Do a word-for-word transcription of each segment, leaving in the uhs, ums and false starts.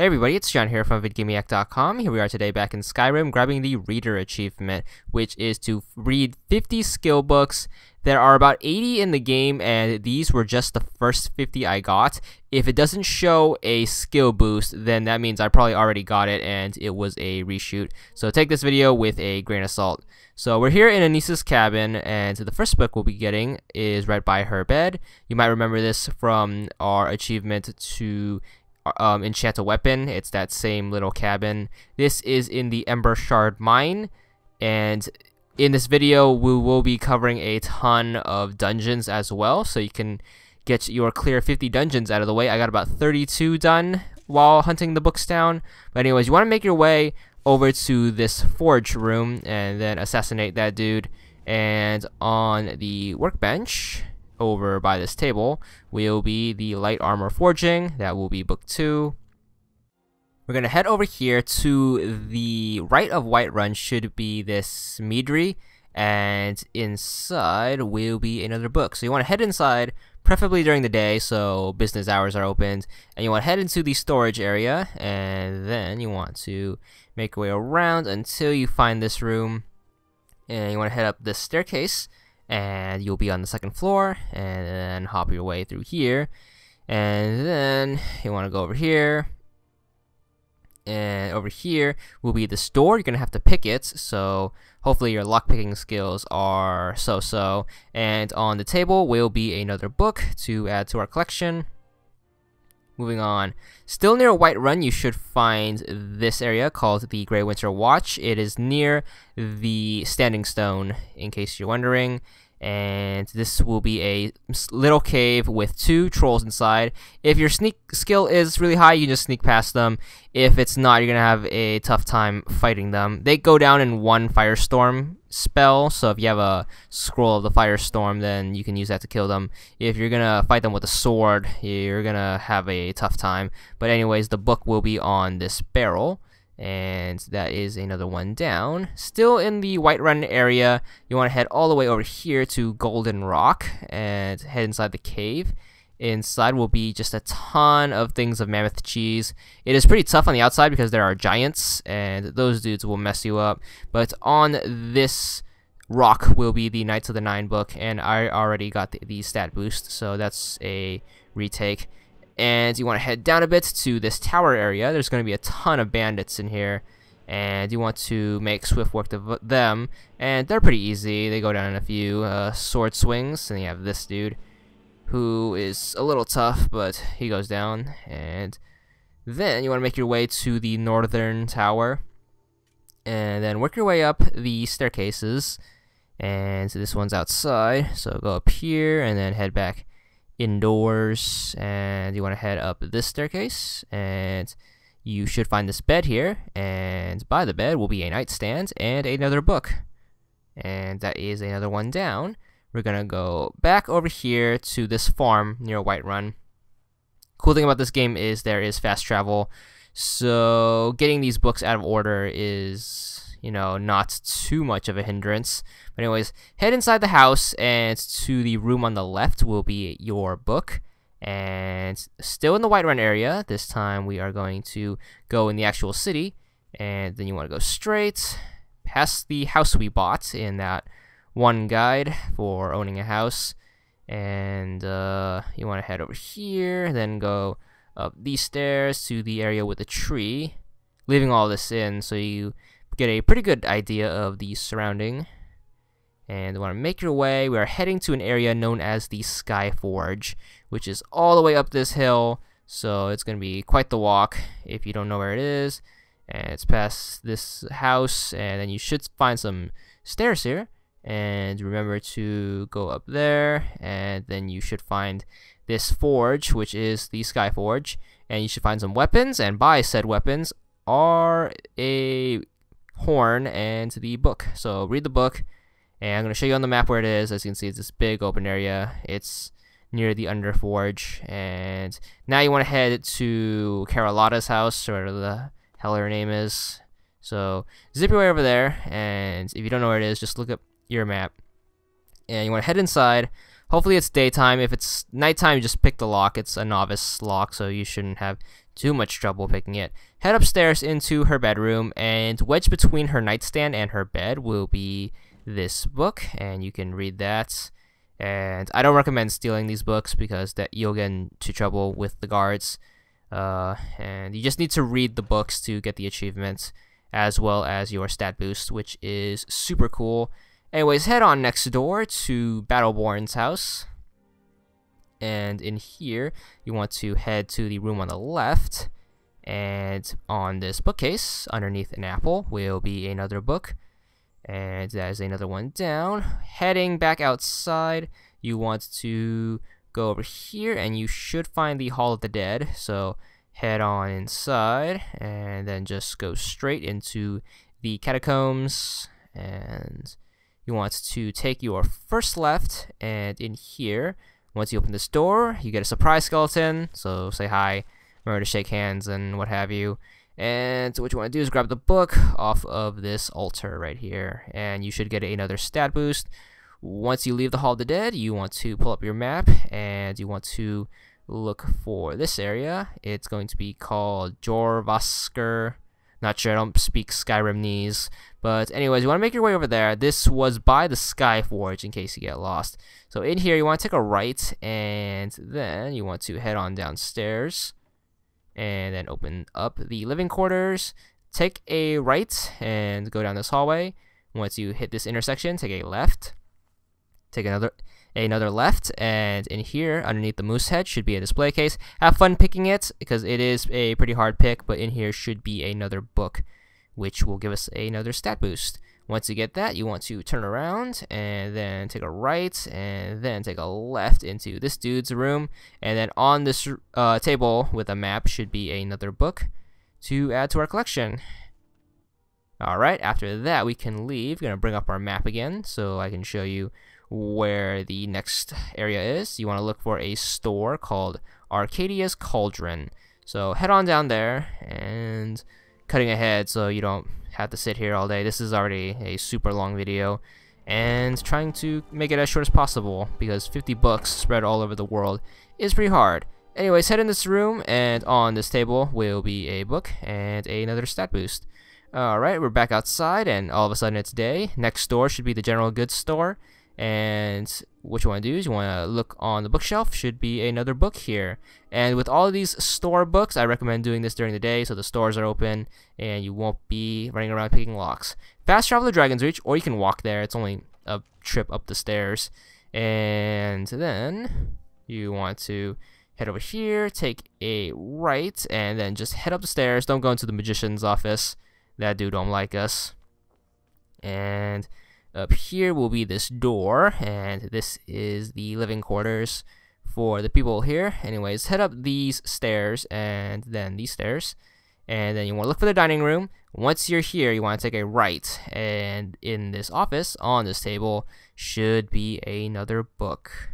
Hey everybody, it's John here from vidgamiac dot com. Here we are today back in Skyrim grabbing the Reader achievement, which is to read fifty skill books. There are about eighty in the game, and these were just the first fifty I got. If it doesn't show a skill boost, then that means I probably already got it and it was a reshoot. So take this video with a grain of salt. So we're here in Anisa's cabin, and the first book we'll be getting is right by her bed. You might remember this from our achievement to Um, enchant a weapon. It's that same little cabin. This is in the Embershard Mine, and in this video we will be covering a ton of dungeons as well, so you can get your clear fifty dungeons out of the way. I got about thirty-two done while hunting the books down, but anyways, you want to make your way over to this forge room and then assassinate that dude. And on the workbench over by this table will be the light armor forging. That will be book two. We're gonna head over here to the right of Whiterun. Should be this meadery, and inside will be another book. So you want to head inside, preferably during the day, so business hours are opened, and you want to head into the storage area, and then you want to make your way around until you find this room, and you want to head up this staircase. And you'll be on the second floor, and then hop your way through here, and then you want to go over here, and over here will be this door. You're gonna have to pick it, so hopefully your lock picking skills are so-so. And on the table will be another book to add to our collection. Moving on, still near Whiterun, you should find this area called the Grey Winter Watch. It is near the Standing Stone, in case you're wondering. And this will be a little cave with two trolls inside. If your sneak skill is really high, you just sneak past them. If it's not, you're going to have a tough time fighting them. They go down in one firestorm spell, so if you have a scroll of the firestorm, then you can use that to kill them. If you're going to fight them with a sword, you're going to have a tough time. But anyways, the book will be on this barrel. And that is another one down. Still in the Whiterun area, you want to head all the way over here to Golden Rock and head inside the cave. Inside will be just a ton of things of mammoth cheese. It is pretty tough on the outside because there are giants, and those dudes will mess you up. But on this rock will be the Knights of the Nine book, and I already got the, the stat boost, so that's a retake. And you want to head down a bit to this tower area. There's going to be a ton of bandits in here, and you want to make swift work of them, and they're pretty easy. They go down in a few uh, sword swings, and you have this dude who is a little tough, but he goes down. And then you want to make your way to the northern tower, and then work your way up the staircases. And so this one's outside, so go up here and then head back indoors, and you want to head up this staircase, and you should find this bed here, and by the bed will be a nightstand and another book, and that is another one down. We're gonna go back over here to this farm near Whiterun. Cool thing about this game is there is fast travel, so getting these books out of order is, you know, not too much of a hindrance. But anyways, head inside the house, and to the room on the left will be your book. And still in the Whiterun area, this time we are going to go in the actual city, and then you want to go straight past the house we bought in that one guide for owning a house. And uh, you want to head over here, then go up these stairs to the area with the tree, leaving all this in so you get a pretty good idea of the surrounding. And you want to make your way. We are heading to an area known as the Sky Forge, which is all the way up this hill, so it's going to be quite the walk if you don't know where it is. And it's past this house, and then you should find some stairs here, and remember to go up there, and then you should find this forge, which is the Sky Forge, and you should find some weapons, and by said weapons are a horn and the book. So read the book, and I'm going to show you on the map where it is. As you can see, it's this big open area. It's near the Underforge. And now you want to head to Carolotta's house, or whatever the hell her name is. So zip your way over there, and if you don't know where it is, just look up your map. And you want to head inside, Hopefully it's daytime. If it's nighttime, just pick the lock. It's a novice lock, so you shouldn't have too much trouble picking it. Head upstairs into her bedroom, and wedged between her nightstand and her bed will be this book, and you can read that. And I don't recommend stealing these books because that you'll get into trouble with the guards. Uh, and you just need to read the books to get the achievements, as well as your stat boost, which is super cool. Anyways, head on next door to Battleborn's house. And in here, you want to head to the room on the left. And on this bookcase, underneath an apple, will be another book. And that is another one down. Heading back outside, you want to go over here, and you should find the Hall of the Dead. So head on inside, and then just go straight into the catacombs. And you want to take your first left, and in here, once you open this door, you get a surprise skeleton, so say hi, remember to shake hands and what have you. And what you want to do is grab the book off of this altar right here, and you should get another stat boost. Once you leave the Hall of the Dead, you want to pull up your map, and you want to look for this area. It's going to be called Jorvaskr. Not sure, I don't speak Skyrimese. But anyways, you want to make your way over there. This was by the Sky Forge in case you get lost. So in here, you want to take a right, and then you want to head on downstairs. And then open up the living quarters. Take a right and go down this hallway. Once you hit this intersection, take a left. Take another another left, and in here underneath the moose head should be a display case. Have fun picking it because it is a pretty hard pick, but in here should be another book which will give us another stat boost. Once you get that, you want to turn around and then take a right and then take a left into this dude's room, and then on this uh, table with a map should be another book to add to our collection. Alright, after that we can leave. Gonna bring up our map again so I can show you where the next area is. You want to look for a store called Arcadia's Cauldron. So head on down there, and cutting ahead so you don't have to sit here all day. This is already a super long video, and trying to make it as short as possible because fifty books spread all over the world is pretty hard. Anyways, head in this room, and on this table will be a book and another stat boost. Alright, we're back outside, and all of a sudden it's day. Next door should be the general goods store. And what you want to do is you want to look on the bookshelf, should be another book here. And with all of these store books, I recommend doing this during the day so the stores are open and you won't be running around picking locks. Fast travel to Dragon's Reach, or you can walk there, it's only a trip up the stairs. And then you want to head over here, take a right, and then just head up the stairs. Don't go into the magician's office, that dude don't like us. And up here will be this door, and this is the living quarters for the people here. Anyways, head up these stairs and then these stairs, and then you want to look for the dining room. Once you're here, you want to take a right, and in this office on this table should be another book.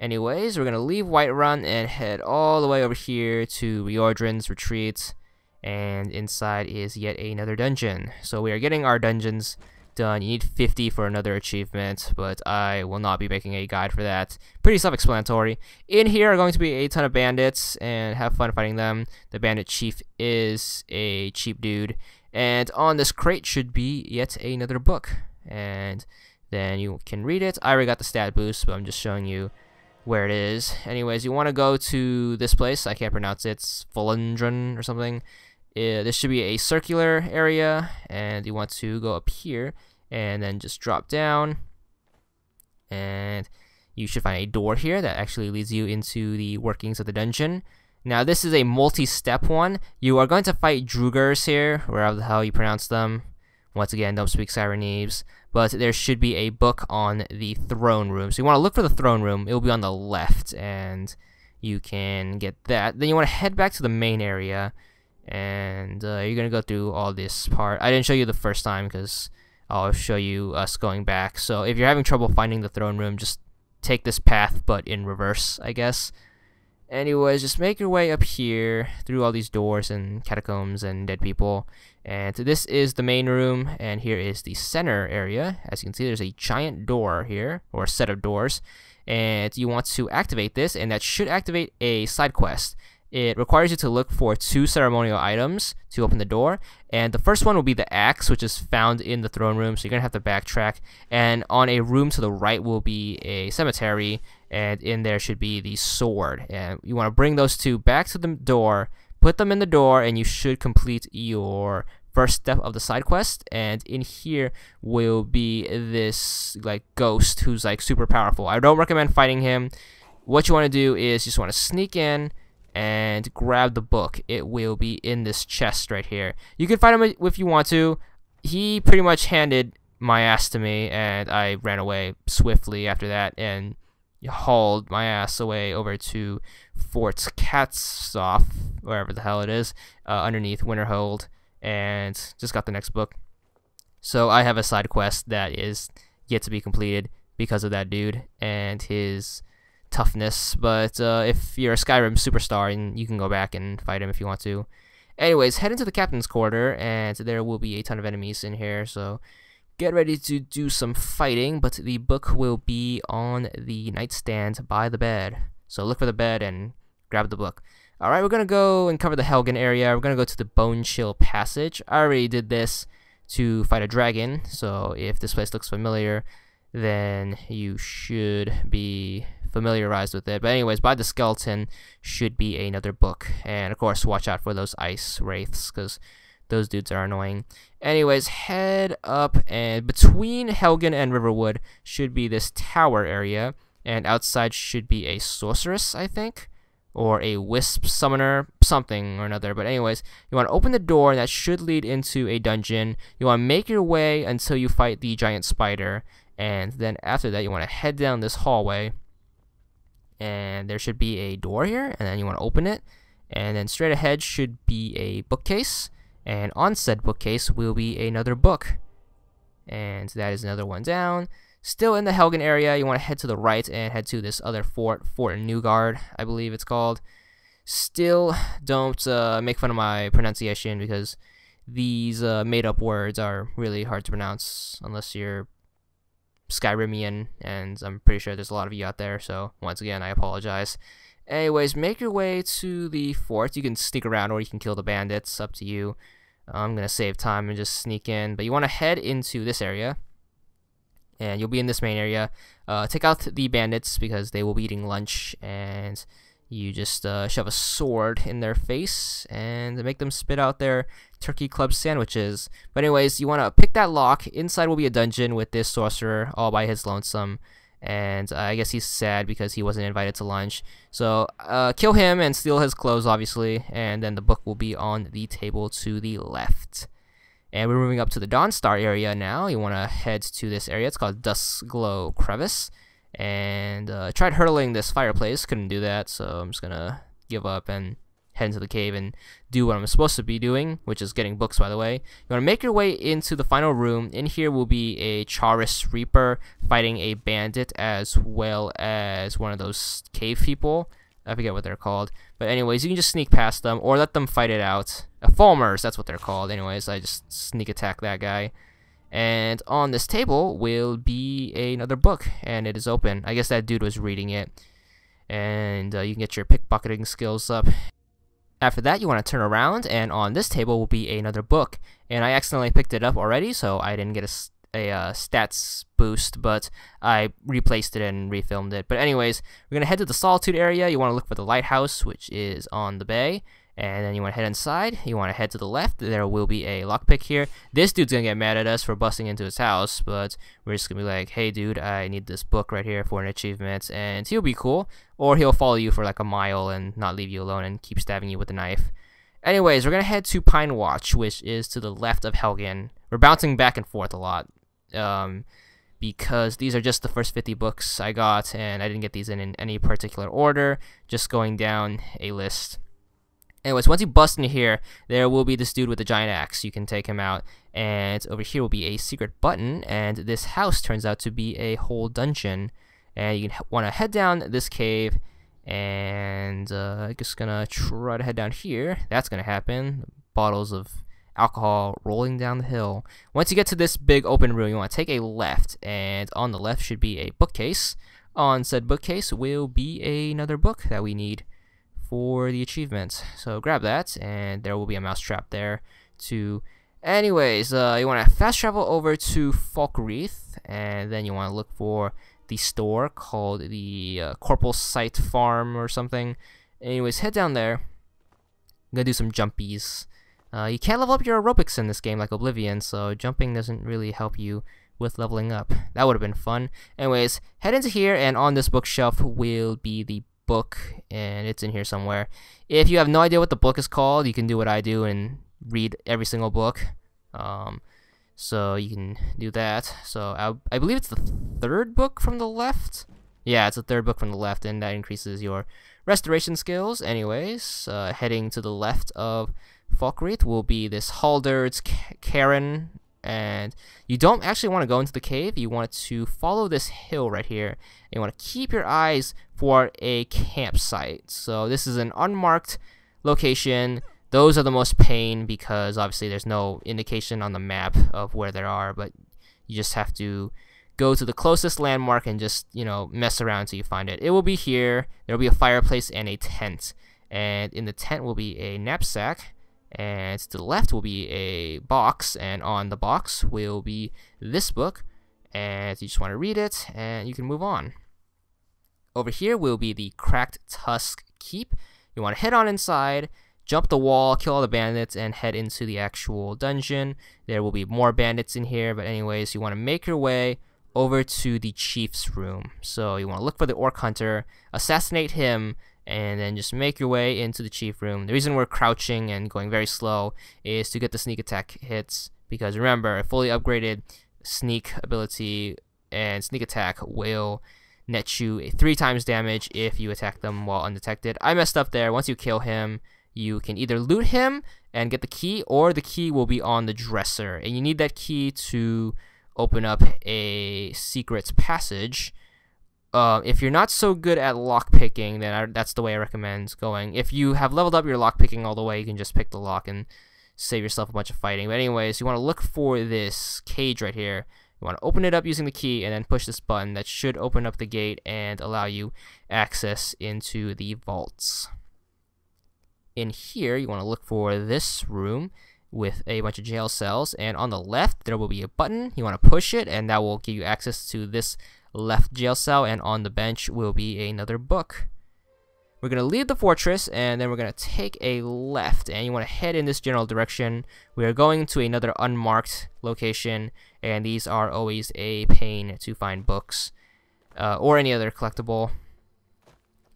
Anyways, we're going to leave Whiterun and head all the way over here to Riordan's Retreat, and inside is yet another dungeon. So we are getting our dungeons done. You need fifty for another achievement, but I will not be making a guide for that. Pretty self-explanatory. In here are going to be a ton of bandits, and have fun fighting them. The bandit chief is a cheap dude, and on this crate should be yet another book, and then you can read it. I already got the stat boost, but I'm just showing you where it is. Anyways, you want to go to this place. I can't pronounce it. It's Fulandron or something. Uh, this should be a circular area, and you want to go up here and then just drop down, and you should find a door here that actually leads you into the workings of the dungeon. Now this is a multi-step one. You are going to fight Drugers here, wherever the hell you pronounce them. Once again, don't speak Sirenese, but there should be a book on the throne room, so you want to look for the throne room. It will be on the left, and you can get that. Then you want to head back to the main area, and uh, you're gonna go through all this part. I didn't show you the first time because I'll show you us going back. So if you're having trouble finding the throne room, just take this path but in reverse, I guess. Anyways, just make your way up here through all these doors and catacombs and dead people, and this is the main room, and here is the center area. As you can see, there's a giant door here, or a set of doors, and you want to activate this, and that should activate a side quest. It requires you to look for two ceremonial items to open the door, and the first one will be the axe, which is found in the throne room, so you're going to have to backtrack, and on a room to the right will be a cemetery, and in there should be the sword, and you want to bring those two back to the door, put them in the door, and you should complete your first step of the side quest. And in here will be this like ghost who's like super powerful. I don't recommend fighting him. What you want to do is you just want to sneak in and grab the book. It will be in this chest right here. You can fight him if you want to. He pretty much handed my ass to me, and I ran away swiftly after that and hauled my ass away over to Fort Catsoff, wherever the hell it is, uh, underneath Winterhold, and just got the next book. So I have a side quest that is yet to be completed because of that dude and his toughness, but uh, if you're a Skyrim superstar, and you can go back and fight him if you want to. Anyways, head into the captain's quarter, and there will be a ton of enemies in here, so get ready to do some fighting, but the book will be on the nightstand by the bed, so look for the bed and grab the book. Alright, we're going to go and cover the Helgen area. We're going to go to the Bone Chill Passage. I already did this to fight a dragon, so if this place looks familiar, then you should be familiarized with it. But anyways, by the skeleton should be another book. And of course, watch out for those ice wraiths, because those dudes are annoying. Anyways, head up, and between Helgen and Riverwood should be this tower area. And outside should be a sorceress, I think, or a wisp summoner, something or another. But anyways, you want to open the door, and that should lead into a dungeon. You want to make your way until you fight the giant spider. And then after that, you want to head down this hallway, and there should be a door here, and then you want to open it, and then straight ahead should be a bookcase, and on said bookcase will be another book, and that is another one down. Still in the Helgen area, you want to head to the right and head to this other fort, Fort Newgard, I believe it's called. Still, don't uh, make fun of my pronunciation, because these uh, made-up words are really hard to pronounce unless you're Skyrimian, and I'm pretty sure there's a lot of you out there, so once again I apologize. Anyways, make your way to the fort. You can sneak around or you can kill the bandits, up to you. I'm gonna save time and just sneak in, but you want to head into this area, and you'll be in this main area. Uh, take out the bandits because they will be eating lunch, and you just uh, shove a sword in their face and make them spit out their turkey club sandwiches. But anyways, you want to pick that lock. Inside will be a dungeon with this sorcerer all by his lonesome. And uh, I guess he's sad because he wasn't invited to lunch. So uh, kill him and steal his clothes, obviously. And then the book will be on the table to the left. And we're moving up to the Dawnstar area now. You want to head to this area. It's called Dustglow Crevice. And uh, tried hurtling this fireplace, couldn't do that, so I'm just gonna give up and head into the cave and do what I'm supposed to be doing, which is getting books, by the way. You want to make your way into the final room. In here will be a Chaurus Reaper fighting a bandit, as well as one of those cave people. I forget what they're called, but anyways, you can just sneak past them or let them fight it out. Uh, Falmers, that's what they're called. Anyways, I just sneak attack that guy. And on this table will be another book, and it is open. I guess that dude was reading it. And uh, you can get your pickpocketing skills up. After that, you want to turn around, and on this table will be another book. And I accidentally picked it up already, so I didn't get a, a uh, stats boost, but I replaced it and refilmed it. But anyways, we're going to head to the Solitude area. You want to look for the lighthouse, which is on the bay. And then you want to head inside. You want to head to the left. There will be a lockpick here. This dude's going to get mad at us for busting into his house, but we're just going to be like, hey, dude, I need this book right here for an achievement, and he'll be cool. Or he'll follow you for like a mile and not leave you alone and keep stabbing you with a knife. Anyways, we're going to head to Pine Watch, which is to the left of Helgen. We're bouncing back and forth a lot um, because these are just the first fifty books I got, and I didn't get these in, in any particular order, just going down a list. Anyways, once you bust into here, there will be this dude with the giant axe. You can take him out, and over here will be a secret button, and this house turns out to be a whole dungeon. And you want to head down this cave, and uh, I'm just going to try to head down here. That's going to happen. Bottles of alcohol rolling down the hill. Once you get to this big open room, you want to take a left, and on the left should be a bookcase. On said bookcase will be a, another book that we need for the achievements. So grab that, and there will be a mousetrap there too. Anyways, uh, you want to fast travel over to Falkreath, and then you want to look for the store called the uh, Corporal Sight Farm or something. Anyways, head down there. I'm gonna do some jumpies. Uh, you can't level up your aerobics in this game like Oblivion, so jumping doesn't really help you with leveling up. That would have been fun. Anyways, head into here, and on this bookshelf will be the book, and it's in here somewhere. If you have no idea what the book is called, you can do what I do and read every single book, um, so you can do that. So I, I believe it's the third book from the left. Yeah, it's the third book from the left, and that increases your restoration skills. Anyways, uh, heading to the left of Falkreath will be this Haldar's Cairn, and you don't actually want to go into the cave. You want to follow this hill right here, and you want to keep your eyes for a campsite. So this is an unmarked location. Those are the most pain because obviously there's no indication on the map of where they are, but you just have to go to the closest landmark and just, you know, mess around until you find it. It will be here. There will be a fireplace and a tent, and in the tent will be a knapsack, and to the left will be a box, and on the box will be this book, and you just want to read it, and you can move on. Over here will be the Cracked Tusk Keep. You want to head on inside, jump the wall, kill all the bandits, and head into the actual dungeon. There will be more bandits in here, but anyways, you want to make your way over to the chief's room. So you want to look for the orc hunter, assassinate him, and then just make your way into the chief room. The reason we're crouching and going very slow is to get the sneak attack hits, because remember, a fully upgraded sneak ability and sneak attack will net you three times damage if you attack them while undetected. I messed up there. Once you kill him, you can either loot him and get the key, or the key will be on the dresser, and you need that key to open up a secret passage. Uh, if you're not so good at lockpicking, then I, that's the way I recommend going. If you have leveled up your lockpicking all the way, you can just pick the lock and save yourself a bunch of fighting. But anyways, you want to look for this cage right here. You want to open it up using the key and then push this button. That should open up the gate and allow you access into the vaults. In here, you want to look for this room with a bunch of jail cells, and on the left there will be a button. You want to push it, and that will give you access to this left jail cell, and on the bench will be another book. We're going to leave the fortress, and then we're going to take a left, and you want to head in this general direction. We are going to another unmarked location, and these are always a pain to find books uh, or any other collectible.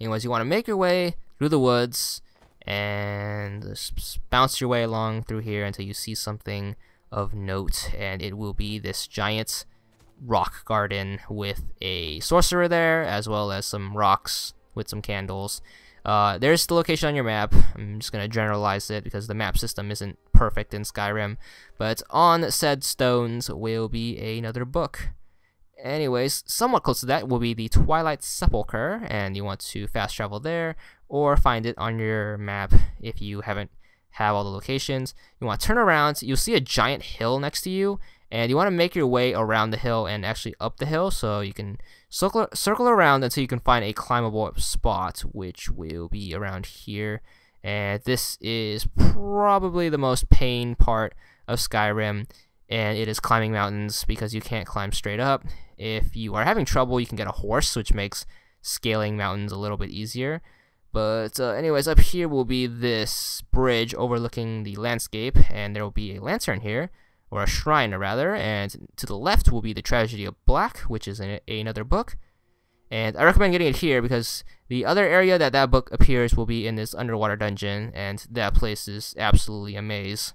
Anyways, you want to make your way through the woods and just bounce your way along through here until you see something of note, and it will be this giant rock garden with a sorcerer there, as well as some rocks with some candles. Uh, there's the location on your map. I'm just going to generalize it because the map system isn't perfect in Skyrim, but on said stones will be another book. Anyways, somewhat close to that will be the Twilight Sepulchre, and you want to fast travel there or find it on your map if you haven't have all the locations. You want to turn around, you'll see a giant hill next to you, and you want to make your way around the hill and actually up the hill, so you can circle, circle around until you can find a climbable spot, which will be around here. And this is probably the most pain part of Skyrim, and it is climbing mountains because you can't climb straight up. If you are having trouble, you can get a horse, which makes scaling mountains a little bit easier. But uh, anyways, up here will be this bridge overlooking the landscape, and there will be a lantern here, or a shrine rather, and to the left will be the Tragedy of Black, which is in a another book. And I recommend getting it here because the other area that that book appears will be in this underwater dungeon, and that place is absolutely a maze.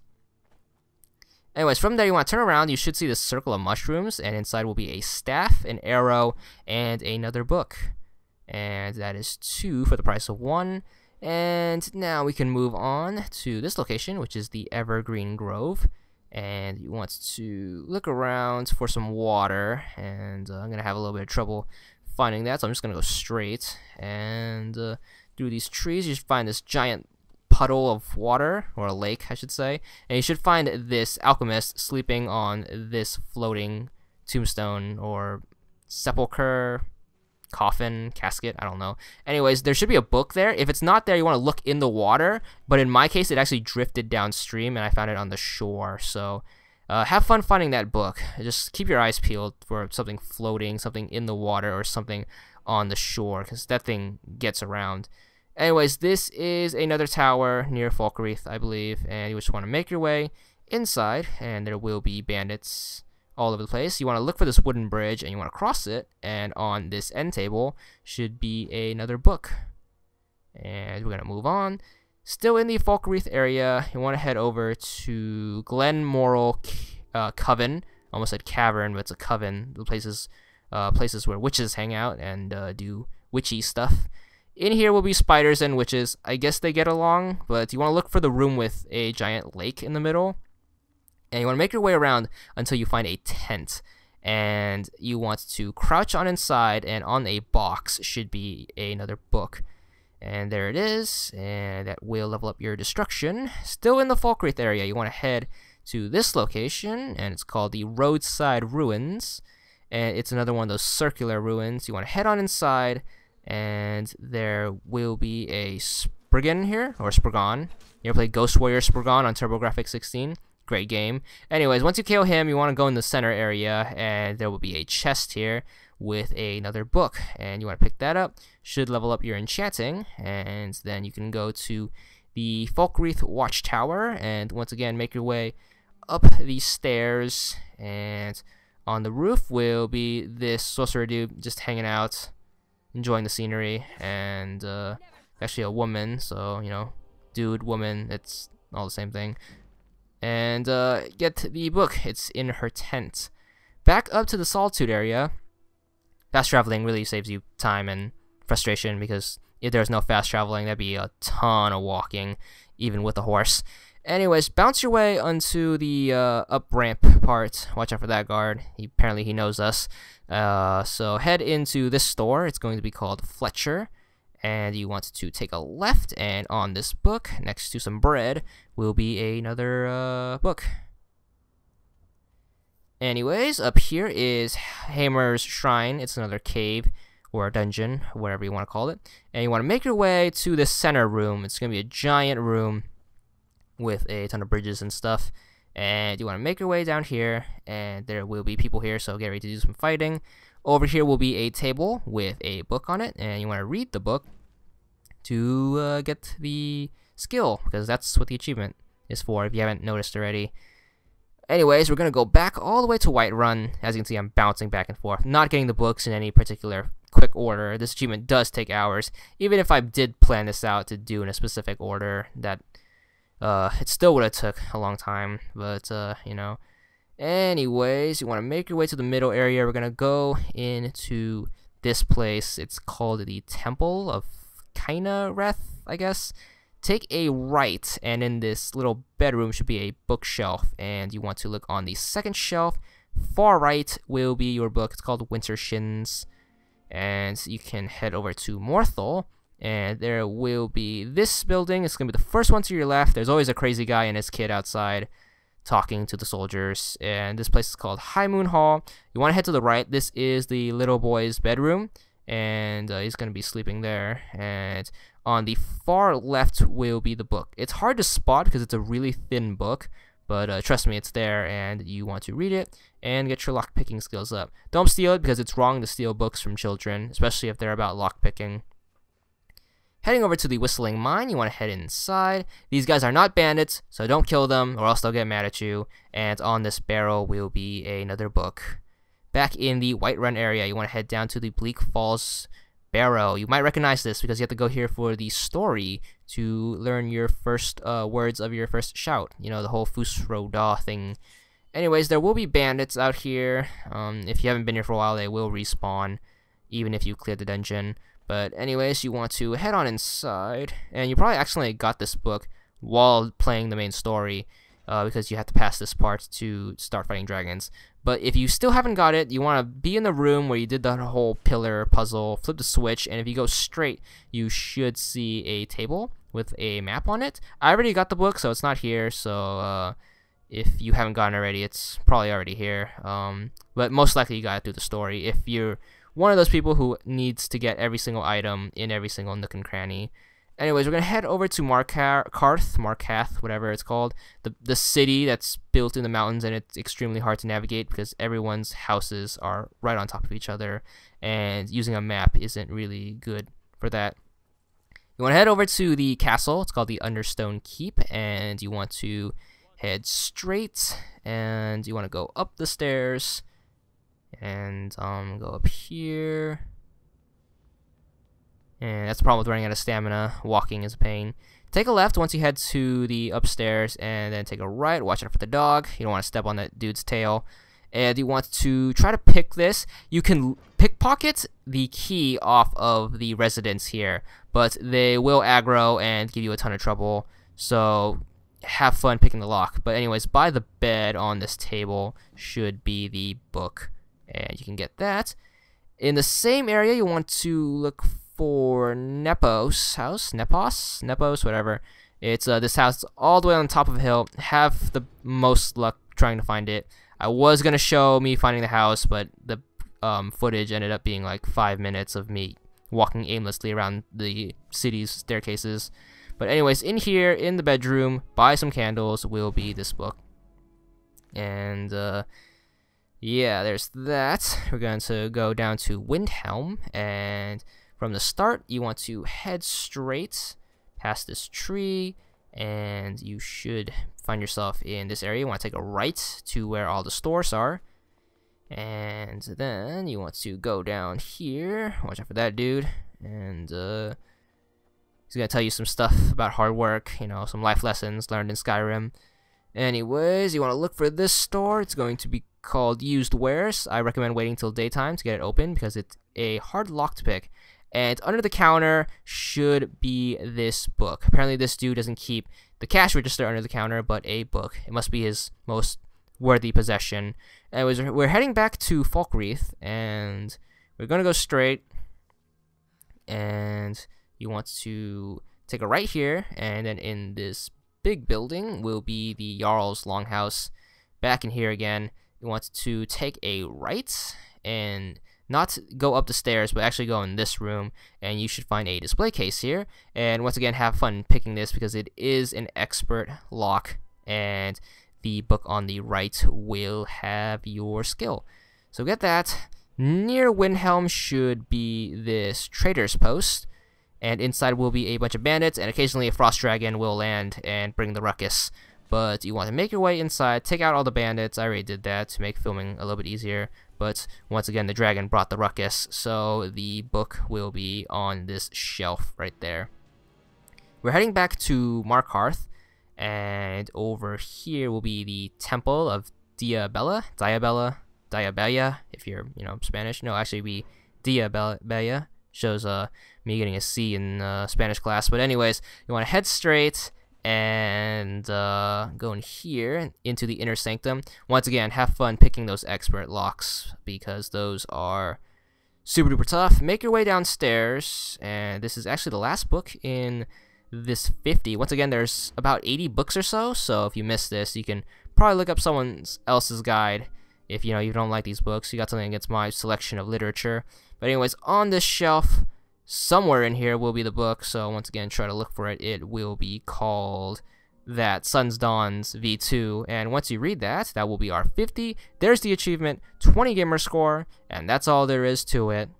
Anyways, from there you want to turn around, you should see this circle of mushrooms, and inside will be a staff, an arrow, and another book. And that is two for the price of one. And now we can move on to this location, which is the Evergreen Grove. And you want to look around for some water, and uh, I'm going to have a little bit of trouble finding that, so I'm just going to go straight. And uh, through these trees you should find this giant puddle of water, or a lake I should say, and you should find this alchemist sleeping on this floating tombstone or sepulcher coffin, casket, I don't know. Anyways, there should be a book there. If it's not there, you want to look in the water, but in my case, it actually drifted downstream, and I found it on the shore, so uh, have fun finding that book. Just keep your eyes peeled for something floating, something in the water, or something on the shore, because that thing gets around. Anyways, this is another tower near Falkreath, I believe, and you just want to make your way inside, and there will be bandits all over the place. You want to look for this wooden bridge and you want to cross it, and on this end table should be another book. And we're going to move on. Still in the Falkreath area, you want to head over to Glenmoral uh, Coven. I almost said cavern, but it's a coven. The places uh, places where witches hang out and uh, do witchy stuff. In here will be spiders and witches. I guess they get along, but you want to look for the room with a giant lake in the middle. And you want to make your way around until you find a tent. And you want to crouch on inside, and on a box should be another book. And there it is, and that will level up your destruction. Still in the Falkreath area, you want to head to this location, and it's called the Roadside Ruins. And it's another one of those circular ruins. You want to head on inside, and there will be a Spriggan here, or Spriggan. You ever play Ghost Warrior Spriggan on TurboGrafx sixteen? Great game. Anyways, once you kill him, you want to go in the center area, and there will be a chest here with a, another book, and you want to pick that up. Should level up your enchanting, and then you can go to the Falkreath Watchtower, and once again make your way up these stairs, and on the roof will be this sorcerer dude just hanging out, enjoying the scenery, and uh, actually a woman, so you know, dude, woman, it's all the same thing. And uh, get the book. It's in her tent. Back up to the Solitude area. Fast traveling really saves you time and frustration, because if there's no fast traveling, that'd be a ton of walking, even with a horse. Anyways, bounce your way onto the uh, up ramp part. Watch out for that guard. He, apparently he knows us. Uh, so head into this store. It's going to be called Fletcher. And you want to take a left, and on this book, next to some bread, will be another uh, book. Anyways, up here is Hammer's Shrine. It's another cave, or a dungeon, whatever you want to call it. And you want to make your way to the center room. It's going to be a giant room with a ton of bridges and stuff. And you want to make your way down here, and there will be people here, so get ready to do some fighting. Over here will be a table with a book on it, and you want to read the book to uh, get the skill, because that's what the achievement is for, if you haven't noticed already. Anyways, we're going to go back all the way to Whiterun. As you can see, I'm bouncing back and forth, not getting the books in any particular quick order. This achievement does take hours. Even if I did plan this out to do in a specific order, that uh, it still would have took a long time, but, uh, you know... Anyways, you want to make your way to the middle area. We're going to go into this place. It's called the Temple of Kynareth, I guess. Take a right, and in this little bedroom should be a bookshelf. And you want to look on the second shelf. Far right will be your book. It's called Winter Shins. And you can head over to Morthal. And there will be this building. It's going to be the first one to your left. There's always a crazy guy and his kid outside, talking to the soldiers, and this place is called High Moon Hall. You want to head to the right. This is the little boy's bedroom, and uh, he's going to be sleeping there, and on the far left will be the book. It's hard to spot because it's a really thin book, but uh, trust me, it's there, and you want to read it and get your lockpicking skills up. Don't steal it, because it's wrong to steal books from children, especially if they're about lockpicking. Heading over to the Whistling Mine, you want to head inside. These guys are not bandits, so don't kill them, or else they'll get mad at you. And on this barrel will be another book. Back in the Whiterun area, you want to head down to the Bleak Falls Barrow. You might recognize this, because you have to go here for the story to learn your first uh, words of your first shout. You know, the whole Fusro-Daw thing. Anyways, there will be bandits out here. Um, if you haven't been here for a while, they will respawn, even if you clear the dungeon. But anyways, you want to head on inside, and you probably accidentally got this book while playing the main story, uh, because you have to pass this part to start fighting dragons. But if you still haven't got it, you want to be in the room where you did the whole pillar puzzle, flip the switch, and if you go straight, you should see a table with a map on it. I already got the book, so it's not here, so uh, if you haven't gotten it already, it's probably already here. Um, but most likely you got it through the story. If you're one of those people who needs to get every single item in every single nook and cranny. Anyways, we're going to head over to Markarth, Markarth, whatever it's called, the, the city that's built in the mountains, and it's extremely hard to navigate because everyone's houses are right on top of each other, and using a map isn't really good for that. You want to head over to the castle. It's called the Understone Keep, and you want to head straight, and you want to go up the stairs, and um, go up here. And that's the problem with running out of stamina. Walking is a pain. Take a left once you head to the upstairs, and then take a right. Watch out for the dog. You don't want to step on that dude's tail. And you want to try to pick this. You can pickpocket the key off of the residents here, but they will aggro and give you a ton of trouble. So have fun picking the lock. But anyways, by the bed on this table should be the book, and you can get that. In the same area, you want to look for... for Nepos house, Nepos, Nepos, whatever. It's uh, this house all the way on top of a hill. Have the most luck trying to find it. I was gonna show me finding the house, but the um, footage ended up being like five minutes of me walking aimlessly around the city's staircases. But anyways, in here, in the bedroom, by some candles, will be this book. And uh, yeah, there's that. We're going to go down to Windhelm, and from the start, you want to head straight past this tree, and you should find yourself in this area. You want to take a right to where all the stores are, and then you want to go down here. Watch out for that dude, and uh, he's going to tell you some stuff about hard work, you know, some life lessons learned in Skyrim. Anyways, you want to look for this store. It's going to be called Used Wares. I recommend waiting till daytime to get it open because it's a hard lock to pick. And under the counter should be this book. Apparently this dude doesn't keep the cash register under the counter, but a book. It must be his most worthy possession. Anyways, we're heading back to Falkreath, and we're going to go straight. And you want to take a right here, and then in this big building will be the Jarl's Longhouse. Back in here again, you want to take a right, and not go up the stairs, but actually go in this room, and you should find a display case here. And once again, have fun picking this because it is an expert lock, and the book on the right will have your skill. So get that. Near Windhelm should be this trader's post, and inside will be a bunch of bandits, and occasionally a frost dragon will land and bring the ruckus. But you want to make your way inside, take out all the bandits. I already did that to make filming a little bit easier. But once again, the dragon brought the ruckus, so the book will be on this shelf right there. We're heading back to Markarth, and over here will be the Temple of Diabella, Diabella, Diabella, if you're, you know, Spanish. No, actually, we Diabella shows uh, me getting a C in uh, Spanish class. But anyways, you want to head straight and uh, go in here into the inner sanctum. Once again, have fun picking those expert locks because those are super duper tough. Make your way downstairs, and this is actually the last book in this fifty. Once again, there's about eighty books or so, so if you miss this, you can probably look up someone else's guide if you know you don't like these books. You got something against my selection of literature. But anyways, on this shelf somewhere in here will be the book, so once again, try to look for it. It will be called that, Sun's Dawns V two, and once you read that, that will be our fifty. There's the achievement, twenty gamer score, and that's all there is to it.